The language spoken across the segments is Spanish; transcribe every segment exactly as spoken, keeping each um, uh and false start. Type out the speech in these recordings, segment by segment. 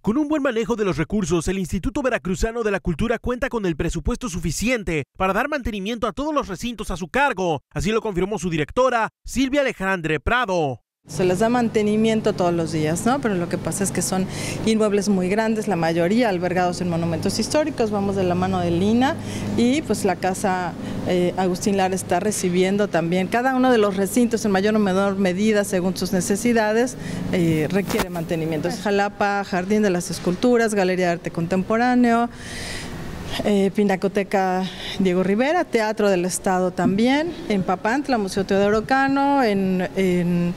Con un buen manejo de los recursos, el Instituto Veracruzano de la Cultura cuenta con el presupuesto suficiente para dar mantenimiento a todos los recintos a su cargo. Así lo confirmó su directora, Silvia Alejandre Prado. Se les da mantenimiento todos los días, ¿no? Pero lo que pasa es que son inmuebles muy grandes, la mayoría albergados en monumentos históricos, vamos de la mano del I N A H, y pues la Casa eh, Agustín Lara está recibiendo también cada uno de los recintos en mayor o menor medida según sus necesidades, eh, requiere mantenimiento. Es Xalapa, Jardín de las Esculturas, Galería de Arte Contemporáneo, Eh, Pinacoteca Diego Rivera, Teatro del Estado también, en Papantla, Museo Teodoro Cano, en, en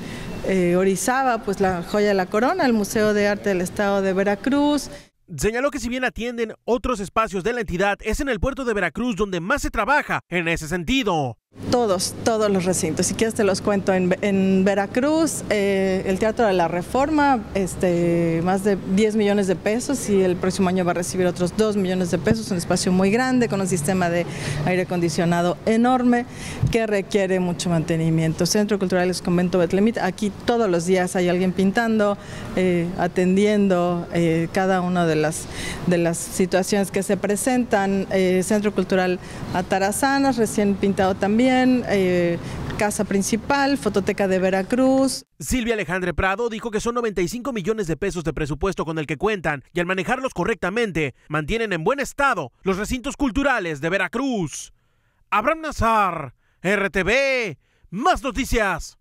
eh, Orizaba, pues la joya de la corona, el Museo de Arte del Estado de Veracruz. Señaló que si bien atienden otros espacios de la entidad, es en el puerto de Veracruz donde más se trabaja en ese sentido. Todos, todos los recintos, si quieres te los cuento, en, en Veracruz, eh, el Teatro de la Reforma, este, más de diez millones de pesos, y el próximo año va a recibir otros dos millones de pesos, un espacio muy grande con un sistema de aire acondicionado enorme que requiere mucho mantenimiento. Centro Cultural Exconvento Betlemite, aquí todos los días hay alguien pintando, eh, atendiendo eh, cada una de las, de las situaciones que se presentan. Eh, Centro Cultural Atarazanas, recién pintado también. También, eh, Casa Principal, Fototeca de Veracruz. Silvia Alejandre Prado dijo que son noventa y cinco millones de pesos de presupuesto con el que cuentan, y al manejarlos correctamente, mantienen en buen estado los recintos culturales de Veracruz. Abraham Nazar, R T V, más noticias.